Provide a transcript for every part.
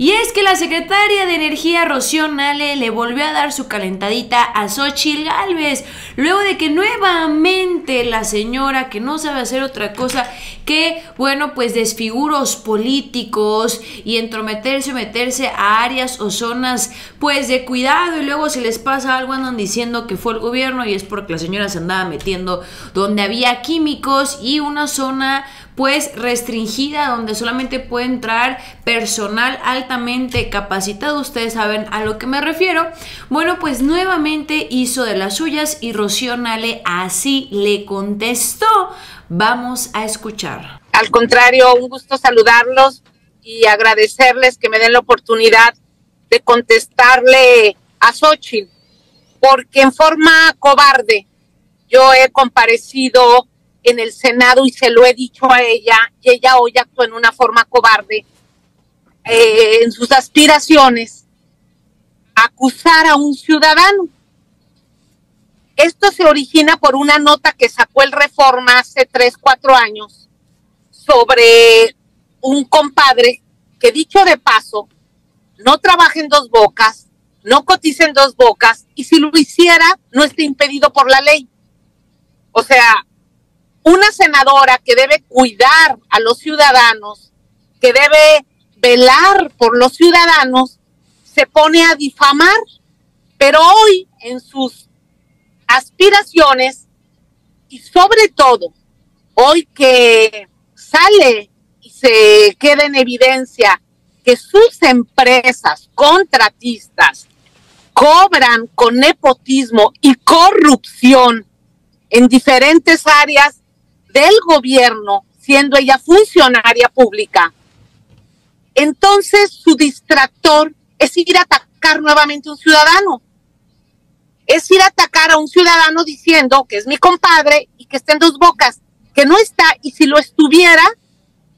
Y es que la secretaria de Energía, Rocío Nahle, le volvió a dar su calentadita a Xóchitl Gálvez, luego de que nuevamente la señora, que no sabe hacer otra cosa que, bueno, pues desfiguros políticos y entrometerse o meterse a áreas o zonas, pues, de cuidado, y luego si les pasa algo andan diciendo que fue el gobierno, y es porque la señora se andaba metiendo donde había químicos y una zona, pues, restringida, donde solamente puede entrar personal altamente capacitado. Ustedes saben a lo que me refiero. Bueno, pues nuevamente hizo de las suyas y Rocío Nahle así le contestó. Vamos a escuchar. Al contrario, un gusto saludarlos y agradecerles que me den la oportunidad de contestarle a Xóchitl, porque en forma cobarde yo he comparecido en el Senado y se lo he dicho a ella, y ella hoy actúa en una forma cobarde en sus aspiraciones a acusar a un ciudadano. Esto se origina por una nota que sacó el Reforma hace 3-4 años sobre un compadre que, dicho de paso, no trabaja en Dos Bocas, no cotiza en Dos Bocas, y si lo hiciera no está impedido por la ley. O sea, una senadora que debe cuidar a los ciudadanos, que debe velar por los ciudadanos, se pone a difamar, pero hoy en sus aspiraciones, y sobre todo hoy que sale y se queda en evidencia que sus empresas contratistas cobran con nepotismo y corrupción en diferentes áreas del gobierno, siendo ella funcionaria pública. Entonces su distractor es ir a atacar nuevamente a un ciudadano. Es ir a atacar a un ciudadano diciendo que es mi compadre y que está en Dos Bocas, que no está, y si lo estuviera,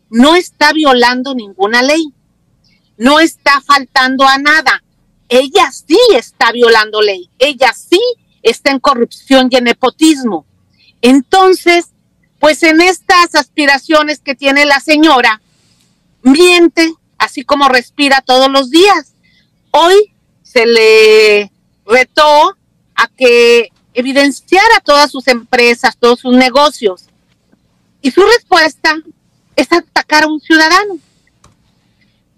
no está violando ninguna ley, no está faltando a nada. Ella sí está violando ley, ella sí está en corrupción y en nepotismo. Entonces, pues en estas aspiraciones que tiene la señora, miente, así como respira todos los días. Hoy se le retó a que evidenciara todas sus empresas, todos sus negocios. Y su respuesta es atacar a un ciudadano.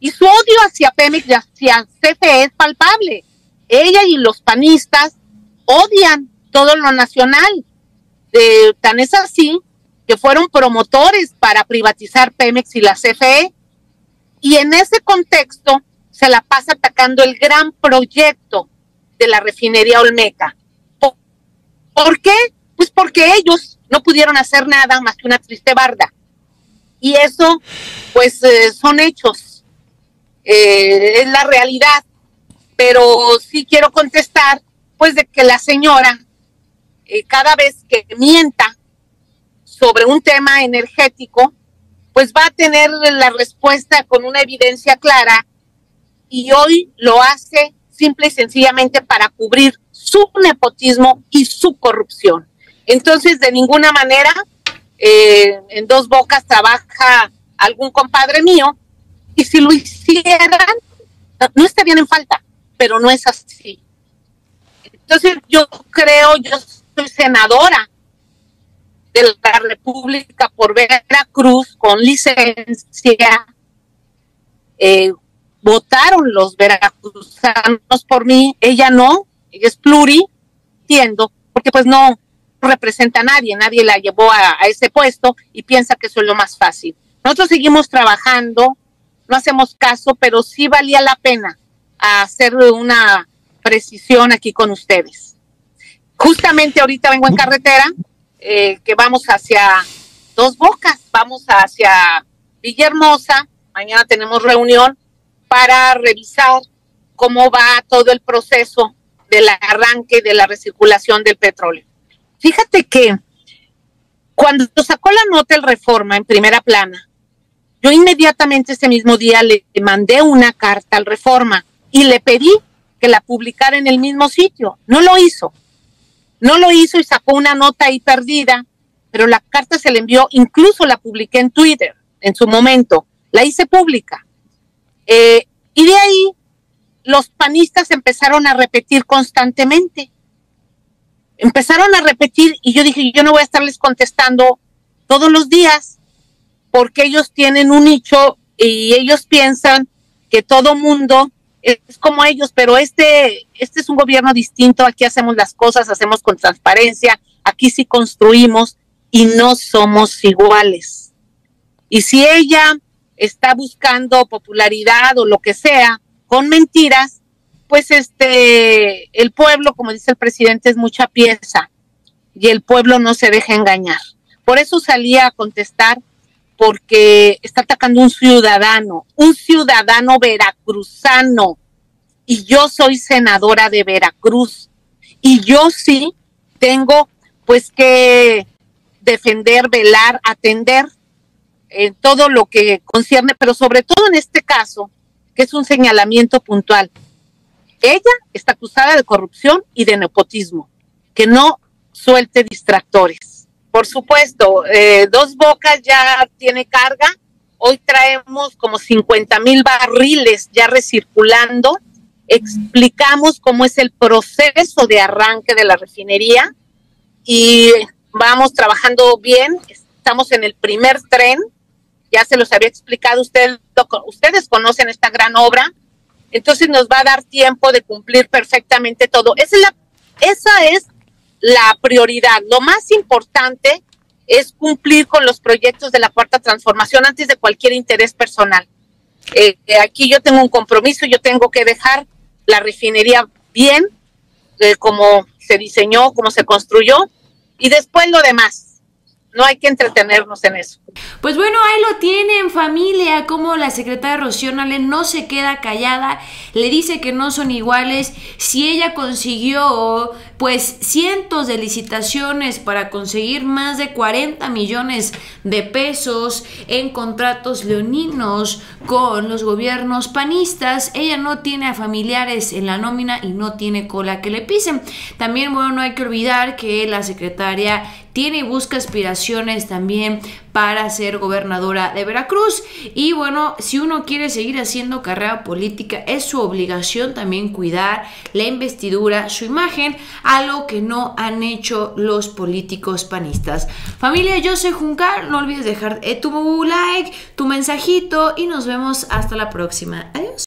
Y su odio hacia Pemex y hacia CFE es palpable. Ella y los panistas odian todo lo nacional. Tan es así que fueron promotores para privatizar Pemex y la CFE, y en ese contexto se la pasa atacando el gran proyecto de la refinería Olmeca. ¿Por qué? Pues porque ellos no pudieron hacer nada más que una triste barda, y eso, pues, son hechos, es la realidad. Pero sí quiero contestar, pues, de que la señora, cada vez que mienta sobre un tema energético, pues va a tener la respuesta con una evidencia clara, y hoy lo hace simple y sencillamente para cubrir su nepotismo y su corrupción. Entonces, de ninguna manera, en Dos Bocas trabaja algún compadre mío, y si lo hicieran, no estarían en falta, pero no es así. Entonces, yo creo, yo soy senadora de la República por Veracruz con licencia. Votaron los veracruzanos por mí, ella no, ella es pluri, entiendo, porque pues no representa a nadie, nadie la llevó a ese puesto y piensa que eso es lo más fácil. Nosotros seguimos trabajando, no hacemos caso, pero sí valía la pena hacer una precisión aquí con ustedes. Justamente ahorita vengo en carretera, que vamos hacia Dos Bocas, vamos hacia Villahermosa, mañana tenemos reunión para revisar cómo va todo el proceso del arranque y de la recirculación del petróleo. Fíjate que cuando sacó la nota el Reforma en primera plana, yo inmediatamente ese mismo día le mandé una carta al Reforma y le pedí que la publicara en el mismo sitio. No lo hizo. No lo hizo y sacó una nota ahí perdida, pero la carta se le envió, incluso la publiqué en Twitter en su momento, la hice pública. Y de los panistas empezaron a repetir constantemente. Empezaron a repetir y yo dije, yo no voy a estarles contestando todos los días porque ellos tienen un nicho y ellos piensan que todo mundo es como ellos, pero este es un gobierno distinto, aquí hacemos las cosas, hacemos con transparencia, aquí sí construimos y no somos iguales. Y si ella está buscando popularidad o lo que sea con mentiras, pues el pueblo, como dice el presidente, es mucha pieza y el pueblo no se deja engañar. Por eso salía a contestar, porque está atacando un ciudadano veracruzano, y yo soy senadora de Veracruz, y yo sí tengo pues que defender, velar, atender en todo lo que concierne, pero sobre todo en este caso, que es un señalamiento puntual. Ella está acusada de corrupción y de nepotismo, que no suelte distractores. Por supuesto, Dos Bocas ya tiene carga, hoy traemos como 50,000 barriles ya recirculando, explicamos cómo es el proceso de arranque de la refinería y vamos trabajando bien, estamos en el primer tren, ya se los había explicado, ustedes conocen esta gran obra, entonces nos va a dar tiempo de cumplir perfectamente todo. Esa es la prioridad, lo más importante es cumplir con los proyectos de la Cuarta Transformación antes de cualquier interés personal. Aquí yo tengo un compromiso, yo tengo que dejar la refinería bien, como se diseñó, como se construyó, y después lo demás. No hay que entretenernos en eso. Pues bueno, ahí lo tienen, familia, como la secretaria Rocío Nahle no se queda callada, le dice que no son iguales. Si ella consiguió pues cientos de licitaciones para conseguir más de 40 millones de pesos en contratos leoninos con los gobiernos panistas, ella no tiene a familiares en la nómina y no tiene cola que le pisen. También, bueno, no hay que olvidar que la secretaria tiene y busca aspiraciones también para ser gobernadora de Veracruz. Y bueno, si uno quiere seguir haciendo carrera política, es su obligación también cuidar la investidura, su imagen, algo que no han hecho los políticos panistas. Familia, yo soy Juncal, no olvides dejar tu like, tu mensajito y nos vemos hasta la próxima. Adiós.